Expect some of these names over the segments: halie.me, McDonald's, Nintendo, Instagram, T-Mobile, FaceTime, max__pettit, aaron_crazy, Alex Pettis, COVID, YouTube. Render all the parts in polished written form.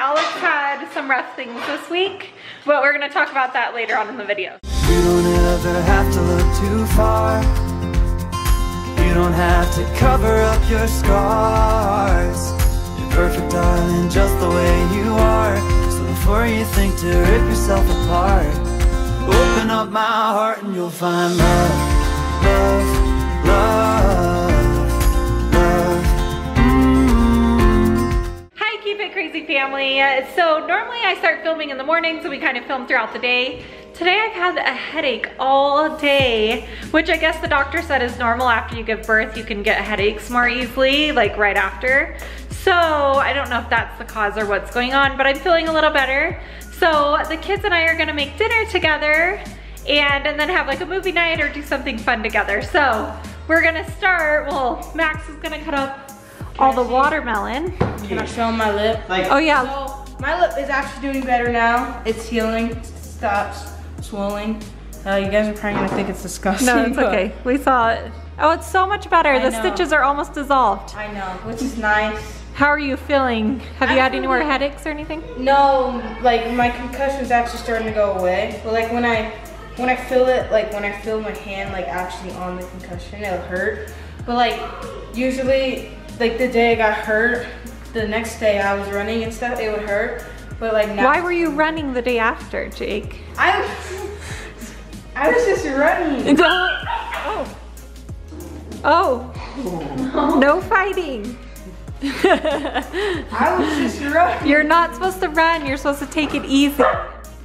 Alex had some rest things this week, but we're gonna talk about that later on in the video. You don't ever have to look too far. You don't have to cover up your scars. You're perfect, darling, just the way you are. So before you think to rip yourself apart, open up my heart and you'll find love, love, love. Crazy family. So normally I start filming in the morning, so we kind of film throughout the day. Today I've had a headache all day, which I guess the doctor said is normal. After you give birth, you can get headaches more easily, like right after. So I don't know if that's the cause or what's going on, but I'm feeling a little better. So the kids and I are gonna make dinner together and then have like a movie night or do something fun together. So we're gonna start, well, Max is gonna cut up all the watermelon. Can I show them my lip? Like, oh yeah. So my lip is actually doing better now. It's healing, it stops swelling. You guys are probably gonna think it's disgusting. No, it's okay, we saw it. Oh, it's so much better. I know. Stitches are almost dissolved. I know, which is nice. How are you feeling? Have you had any more headaches or anything? No, like my concussion's actually starting to go away. But like when I feel it, like when I feel my hand like actually on the concussion, it'll hurt. But like usually, like the day I got hurt, the next day I was running and stuff, it would hurt. But like now— Why were you running the day after, Jake? I was just running. Oh. Oh. No fighting. I was just running. You're not supposed to run, you're supposed to take it easy.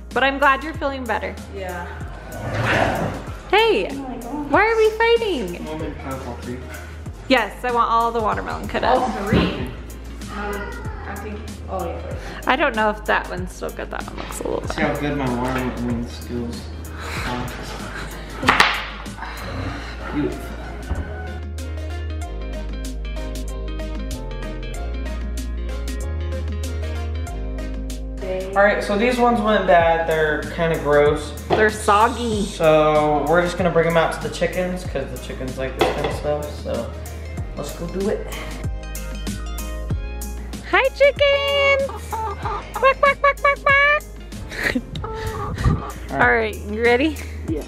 But I'm glad you're feeling better. Yeah. Hey, oh my gosh. Why are we fighting? Yes, I want all the watermelon cut up. All three? I think, oh yeah. I don't know if that one's still good. That one looks a little bad. See how good my watermelon skills are. Beautiful. All right, so these ones went bad. They're kind of gross. They're soggy. So we're just gonna bring them out to the chickens because the chickens like this kind of stuff. So let's go do it. Hi, chickens! Quack, quack, quack, quack, quack. All right. All right, you ready? Yeah.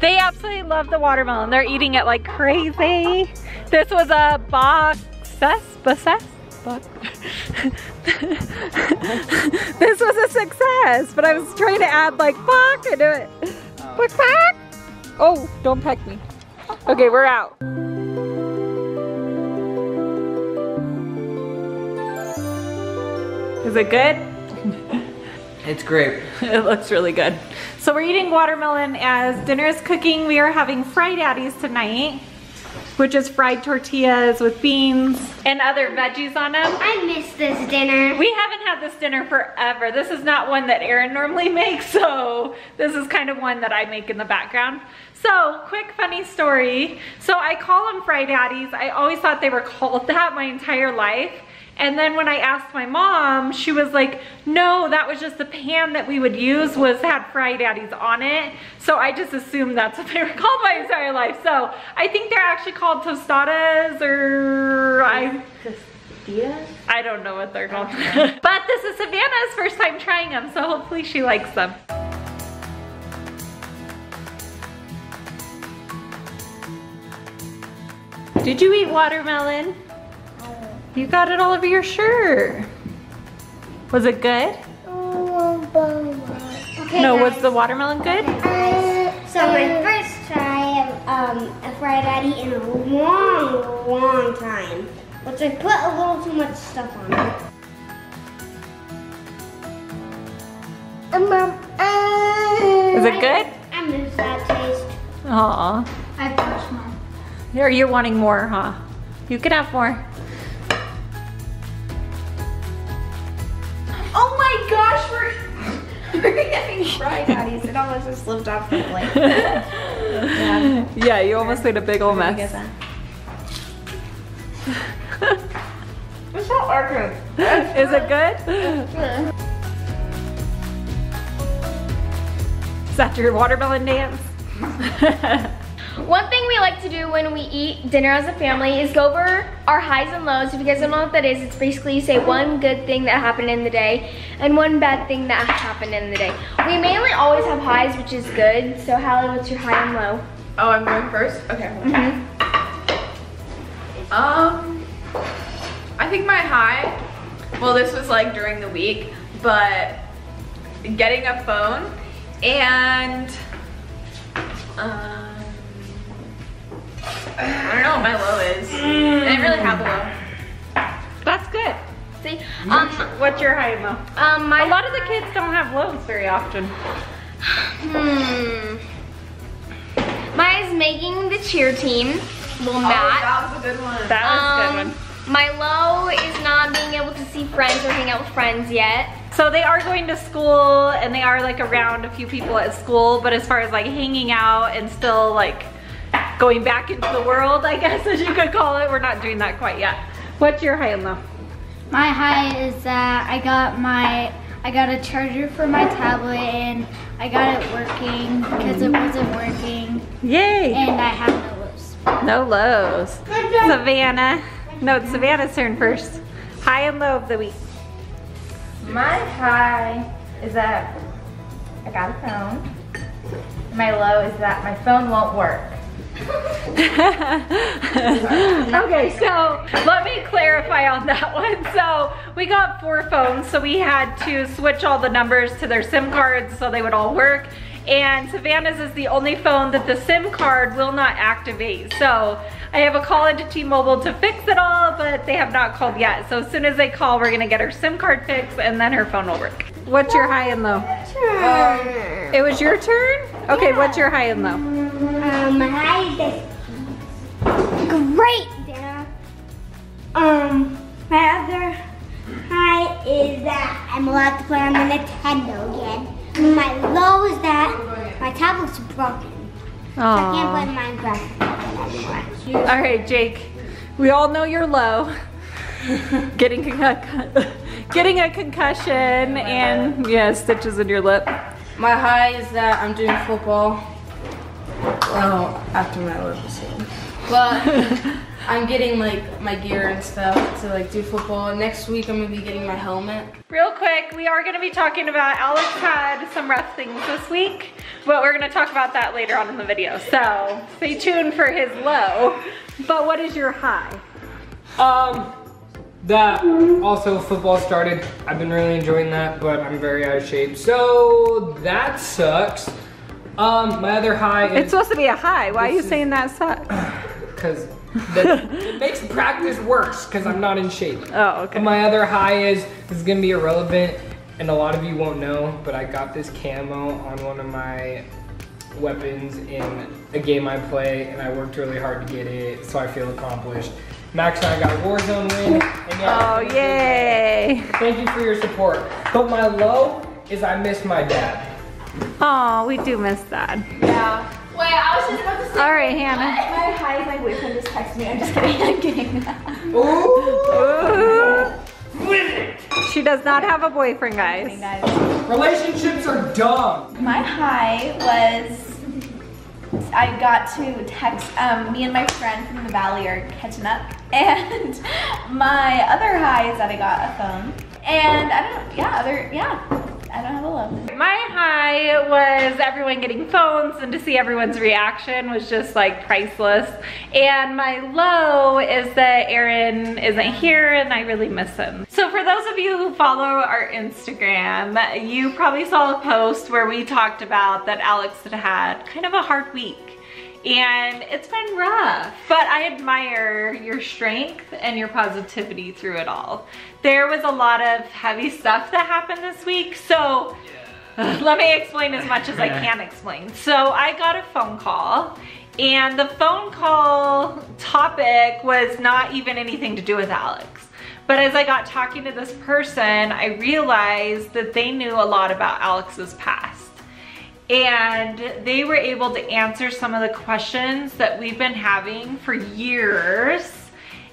They absolutely love the watermelon. They're eating it like crazy. This was a This was a success, but I was trying to add like fuck and do it. Fuck, fuck. Oh, don't peck me. Okay, we're out. Is it good? It's great. It looks really good. So we're eating watermelon as dinner is cooking. We are having Fry Daddies tonight, which is fried tortillas with beans and other veggies on them. I miss this dinner. We haven't had this dinner forever. This is not one that Erin normally makes, so this is kind of one that I make in the background. So, quick funny story. So I call them Fry Daddies. I always thought they were called that my entire life. And then when I asked my mom, she was like, no, that was just the pan that we would use had Fry Daddies on it. So I just assumed that's what they were called my entire life. So I think they're actually called tostadas or I don't know what they're called. But this is Savannah's first time trying them, so hopefully she likes them. Did you eat watermelon? You got it all over your shirt. Was it good? Okay, no, guys. Was the watermelon good? So my first try of a Fry Daddy in a long, long time, which I put a little too much stuff on it. Is it good? I miss that taste. Aw. I pushed more. Here, you're wanting more, huh? You can have more. Oh my gosh, we're having Fry Daddies. It almost just slipped off the plate. Yeah, you almost made a big old mess. It's It's not working. Is it good? Is that your watermelon dance? One thing we like to do when we eat dinner as a family is go over our highs and lows. If you guys don't know what that is, it's basically you say one good thing that happened in the day and one bad thing that happened in the day. We mainly always have highs, which is good. So Hallie, what's your high and low? Oh, I'm going first? Okay. Mm-hmm. I think my high, well, this was like during the week, but getting a phone and I don't know what my low is. I didn't really have a low. That's good. See? What's your high and low? A lot of the kids don't have lows very often. Mine is making the cheer team. Well, Matt. Oh, that was a good one. That was a good one. My low is not being able to see friends or hang out with friends yet. So they are going to school and they are like around a few people at school, but as far as like hanging out and still like going back into the world, I guess as you could call it, we're not doing that quite yet. What's your high and low? My high is that I got a charger for my tablet and I got it working because it wasn't working. Yay! And I have no lows. No lows. Savannah. No, it's Savannah's turn first. High and low of the week. My high is that I got a phone. My low is that my phone won't work. Okay, so let me clarify on that one. So we got 4 phones, so we had to switch all the numbers to their SIM cards so they would all work. And Savannah's is the only phone that the SIM card will not activate. So I have a call into T-Mobile to fix it all, but they have not called yet. So as soon as they call, we're gonna get her SIM card fixed and then her phone will work. What's your high and low? It was your turn? Okay, yeah. What's your high and low? My high is this great dinner. My other high is that I'm allowed to play on the Nintendo again. My low is that my tablet's broken. So I can't play Minecraft anymore. All right, Jake. We all know you're low. Getting a concussion and yeah, stitches in your lip. My high is that I'm doing football. Well, after my lip is healed. But I'm getting like my gear and stuff to like do football. Next week I'm gonna be getting my helmet. Real quick, we are gonna be talking about Alex had some rough things this week, but we're gonna talk about that later on in the video. So stay tuned for his low. But what is your high? That also football started. I've been really enjoying that, but I'm very out of shape. So that sucks. My other high is, it's supposed to be a high. Why are you saying that sucks? Because it makes practice worse because I'm not in shape. Oh, okay. My other high is, this is gonna be irrelevant and a lot of you won't know, but I got this camo on one of my weapons in a game I play and I worked really hard to get it, so I feel accomplished. Max and I got Warzone win. And yeah, oh, yay. Thank you for your support. But my low is I miss my dad. Oh, we do miss dad. Yeah. Wait, I was just about to say. All right, Hannah. My high is my boyfriend just texted me. I'm just kidding. I'm kidding. Ooh. She does not have a boyfriend, guys. Relationships are dumb. My high was I got to text me and my friend from the valley are catching up, and my other high is that I got a phone, and I don't know. I don't have a low. My high was everyone getting phones and to see everyone's reaction was just like priceless. And my low is that Aaron isn't here and I really miss him. So for those of you who follow our Instagram, you probably saw a post where we talked about that Alex had kind of a hard week. And it's been rough, but I admire your strength and your positivity through it all. There was a lot of heavy stuff that happened this week, so let me explain as much as I can explain. So I got a phone call, and the phone call topic was not even anything to do with Alex. But as I got talking to this person, I realized that they knew a lot about Alex's past. And they were able to answer some of the questions that we've been having for years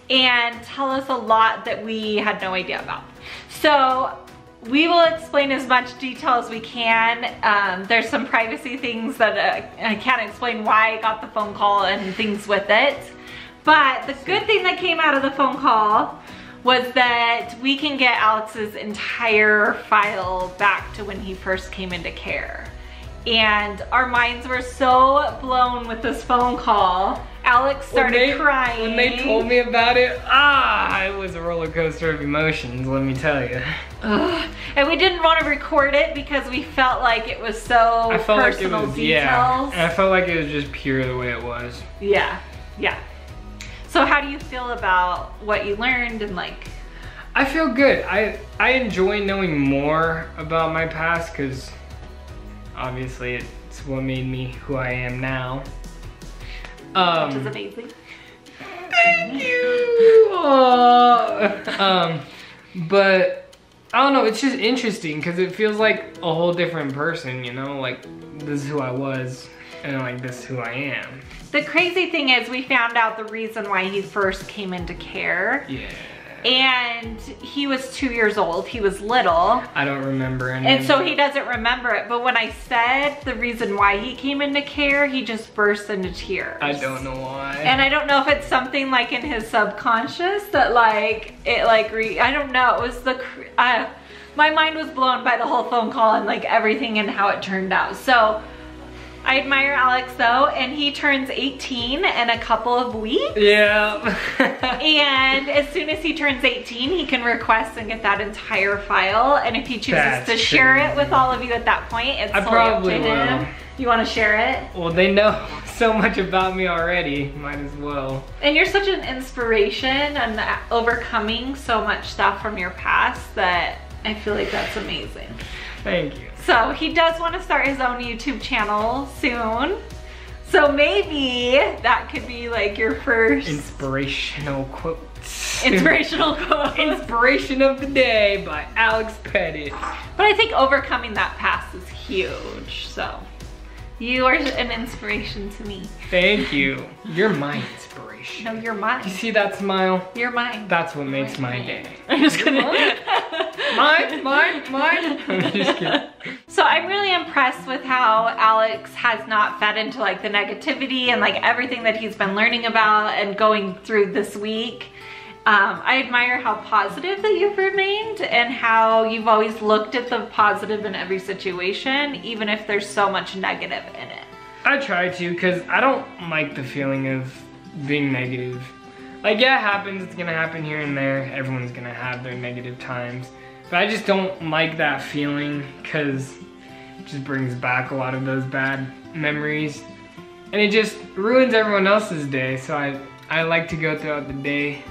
and tell us a lot that we had no idea about. So we will explain as much detail as we can. There's some privacy things that I can't explain why I got the phone call and things with it. But the good thing that came out of the phone call was that we can get Alex's entire file back to when he first came into care. And our minds were so blown with this phone call. Alex started crying. When they told me about it, it was a roller coaster of emotions, let me tell you. Ugh. And we didn't want to record it because we felt like it was so personal details. Yeah, and I felt like it was just pure the way it was. Yeah, yeah. So how do you feel about what you learned and like? I feel good. I enjoy knowing more about my past because obviously it's what made me who I am now. Which is amazing. Thank you! But I don't know, it's just interesting because it feels like a whole different person, you know? Like, this is who I was and like this is who I am. The crazy thing is we found out the reason why he first came into care. Yeah. And he was 2 years old, he was little. I don't remember anything. And so he doesn't remember it, but when I said the reason why he came into care, he just burst into tears. I don't know why. And I don't know if it's something like in his subconscious that like, it like, I don't know, it was the, my mind was blown by the whole phone call and like everything and how it turned out. So I admire Alex though, and he turns 18 in a couple of weeks. Yeah. And as soon as he turns 18, he can request and get that entire file. And if he chooses to share it with all of you at that point, it's probably will. You want to share it? Well, they know so much about me already, might as well. And you're such an inspiration and overcoming so much stuff from your past that I feel like that's amazing. Thank you. So he does want to start his own YouTube channel soon. So maybe that could be like your first inspirational quotes. Inspirational quote. Inspiration of the day by Alex Pettis. But I think overcoming that past is huge. So you are an inspiration to me. Thank you. You're my inspiration. No, you're mine. You see that smile? You're mine. That's what makes my day. I'm just kidding. Mine. I'm just kidding. So I'm really impressed with how Alex has not fed into like the negativity and like everything that he's been learning about and going through this week. I admire how positive that you've remained and how you've always looked at the positive in every situation, even if there's so much negative in it. I try to, because I don't like the feeling of being negative. Like, yeah, it happens, it's gonna happen here and there. Everyone's gonna have their negative times. But I just don't like that feeling because it just brings back a lot of those bad memories. And it just ruins everyone else's day. So I like to go throughout the day,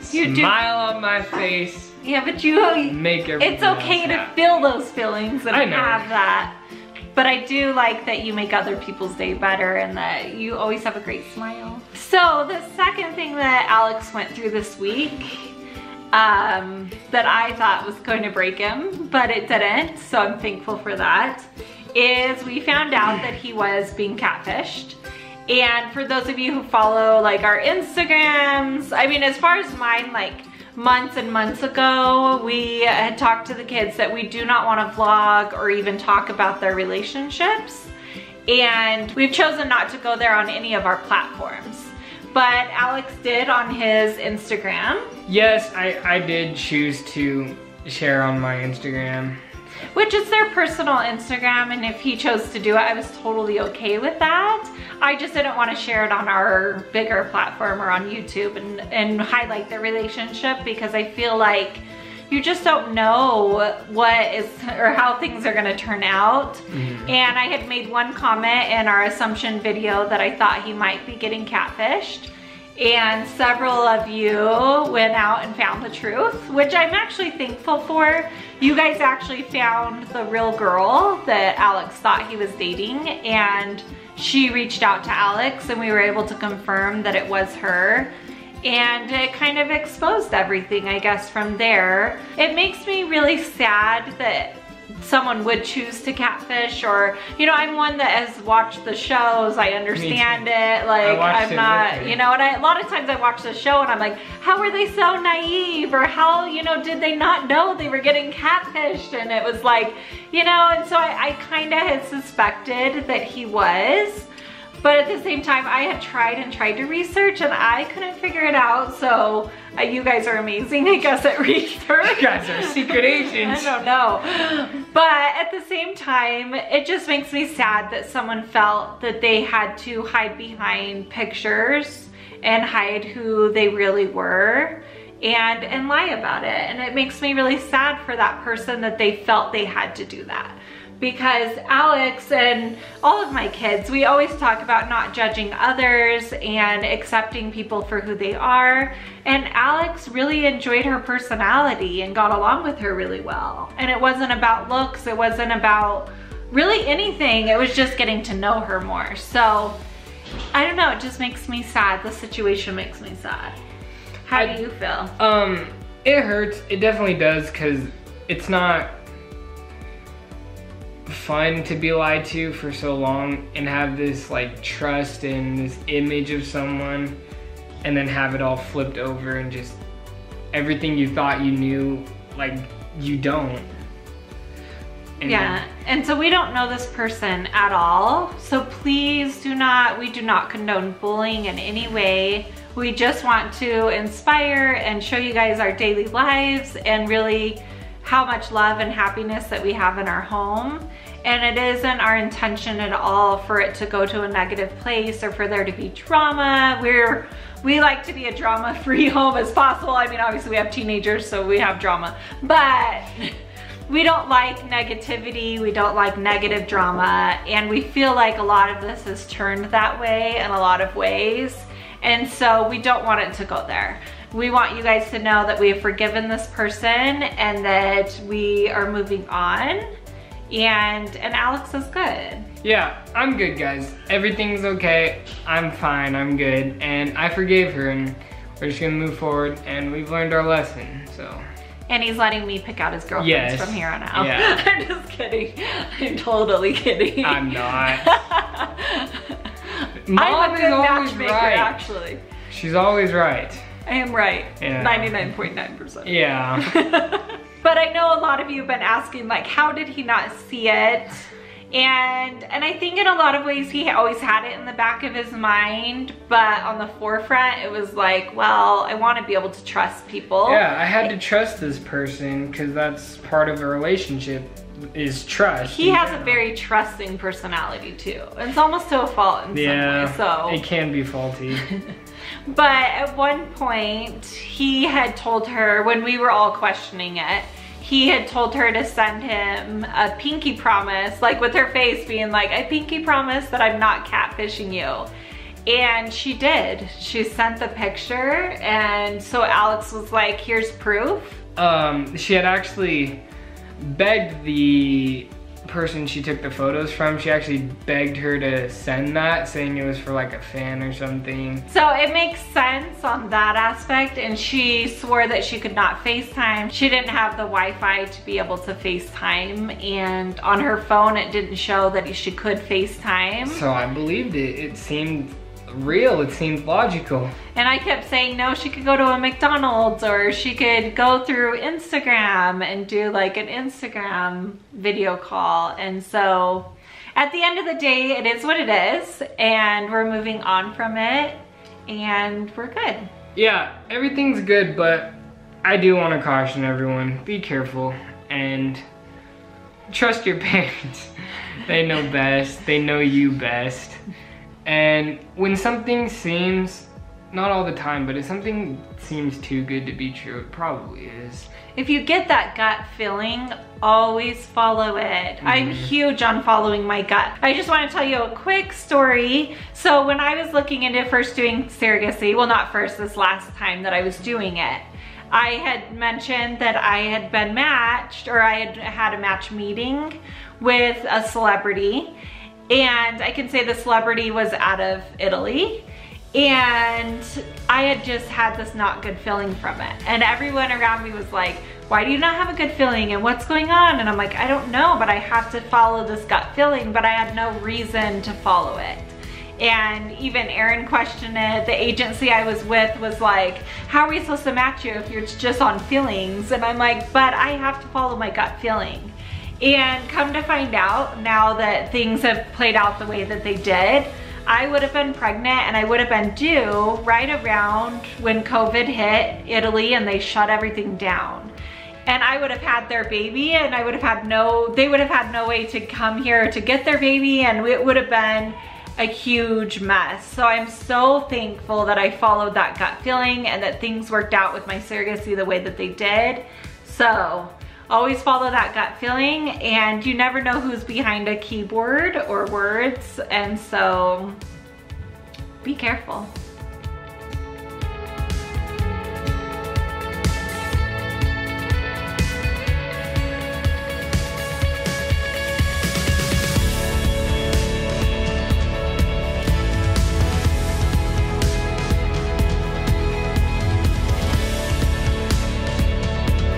smile on my face. Yeah, but you make everything it's okay to feel those feelings and have that. But I do like that you make other people's day better and that you always have a great smile. So the second thing that Alex went through this week that I thought was going to break him, but it didn't, so I'm thankful for that, is we found out that he was being catfished. And for those of you who follow like our Instagrams, I mean, as far as mine, like months and months ago, we had talked to the kids that we do not want to vlog or even talk about their relationships. And we've chosen not to go there on any of our platforms. But Alex did on his Instagram. Yes, I did choose to share on my Instagram. Which is their personal Instagram, and if he chose to do it, I was totally okay with that. I just didn't want to share it on our bigger platform or on YouTube and highlight their relationship because I feel like you just don't know what is or how things are going to turn out. Mm-hmm. And I had made one comment in our assumption video that I thought he might be getting catfished. And several of you went out and found the truth, which I'm actually thankful for. You guys actually found the real girl that Alex thought he was dating, and she reached out to Alex and we were able to confirm that it was her. And it kind of exposed everything, I guess, from there. It makes me really sad that someone would choose to catfish, or, you know, I'm one that has watched the shows, I understand it, like, I'm not, you know, and a lot of times I watch the show and I'm like, how were they so naive, or how, you know, did they not know they were getting catfished? And it was like, you know, and so I kind of had suspected that he was, but at the same time I had tried to research and I couldn't figure it out, so you guys are amazing, I guess, at research. You guys are secret agents. I don't know. But at the same time, it just makes me sad that someone felt that they had to hide behind pictures and hide who they really were and lie about it. And it makes me really sad for that person that they felt they had to do that. Because Alex and all of my kids, we always talk about not judging others and accepting people for who they are. And Alex really enjoyed her personality and got along with her really well. And it wasn't about looks, it wasn't about really anything. It was just getting to know her more. So, I don't know, it just makes me sad. The situation makes me sad. How do you feel? It hurts, it definitely does, because it's not fun to be lied to for so long and have this like trust and this image of someone, and then have it all flipped over and just everything you thought you knew, like, you don't. And yeah, and so we don't know this person at all, so please do not, we do not condone bullying in any way. We just want to inspire and show you guys our daily lives and really how much love and happiness that we have in our home. And it isn't our intention at all for it to go to a negative place or for there to be drama. We like to be a drama-free home as possible. I mean, obviously we have teenagers, so we have drama, but we don't like negativity, we don't like negative drama, and we feel like a lot of this is turned that way in a lot of ways, and so we don't want it to go there. We want you guys to know that we have forgiven this person and that we are moving on, and Alex is good. Yeah, I'm good, guys. Everything's okay. I'm fine, I'm good, and I forgave her, and we're just gonna move forward, and we've learned our lesson, so. And he's letting me pick out his girlfriends from here on out. Yeah. I'm just kidding. I'm totally kidding. I'm not. Mom is always right. Actually. She's always right. I am right, 99.9%. Yeah. But I know a lot of you have been asking, like, how did he not see it? And I think in a lot of ways he always had it in the back of his mind, but on the forefront it was like, well, I want to be able to trust people. Yeah, I had to trust this person because that's part of a relationship, is trust. He has a very trusting personality too. It's almost to a fault in some way, so. It can be faulty. But at one point, he had told her, when we were all questioning it, he had told her to send him a pinky promise, like with her face being like, I pinky promise that I'm not catfishing you. And she did. She sent the picture, and so Alex was like, here's proof. She had actually begged the person she took the photos from, she actually begged her to send that, saying it was for like a fan or something. So it makes sense on that aspect, and she swore that she could not FaceTime. She didn't have the Wi-Fi to be able to FaceTime, and on her phone it didn't show that she could FaceTime. So I believed it. It seemed real, it seemed logical. And I kept saying, no, she could go to a McDonald's, or she could go through Instagram and do like an Instagram video call. And so at the end of the day, it is what it is, and we're moving on from it, and we're good. Yeah, everything's good, but I do want to caution everyone, be careful and trust your parents. They know best, they know you best. And when something seems, not all the time, but if something seems too good to be true, it probably is. If you get that gut feeling, always follow it. I'm huge on following my gut. I just want to tell you a quick story. So when I was looking into first doing surrogacy, well, not first, this last time that I was doing it, I had mentioned that I had been matched, or I had had a match meeting with a celebrity. And I can say the celebrity was out of Italy, and I had just had this not good feeling from it. And everyone around me was like, why do you not have a good feeling and what's going on? And I'm like, I don't know, but I have to follow this gut feeling, but I had no reason to follow it. And even Aaron questioned it. The agency I was with was like, how are we supposed to match you if you're just on feelings? And I'm like, but I have to follow my gut feeling. And come to find out, now that things have played out the way that they did, I would have been pregnant and I would have been due right around when COVID hit Italy and they shut everything down. And I would have had their baby and I would have had they would have had no way to come here to get their baby, and it would have been a huge mess. So I'm so thankful that I followed that gut feeling and that things worked out with my surrogacy the way that they did. So always follow that gut feeling, and you never know who's behind a keyboard or words, and so be careful.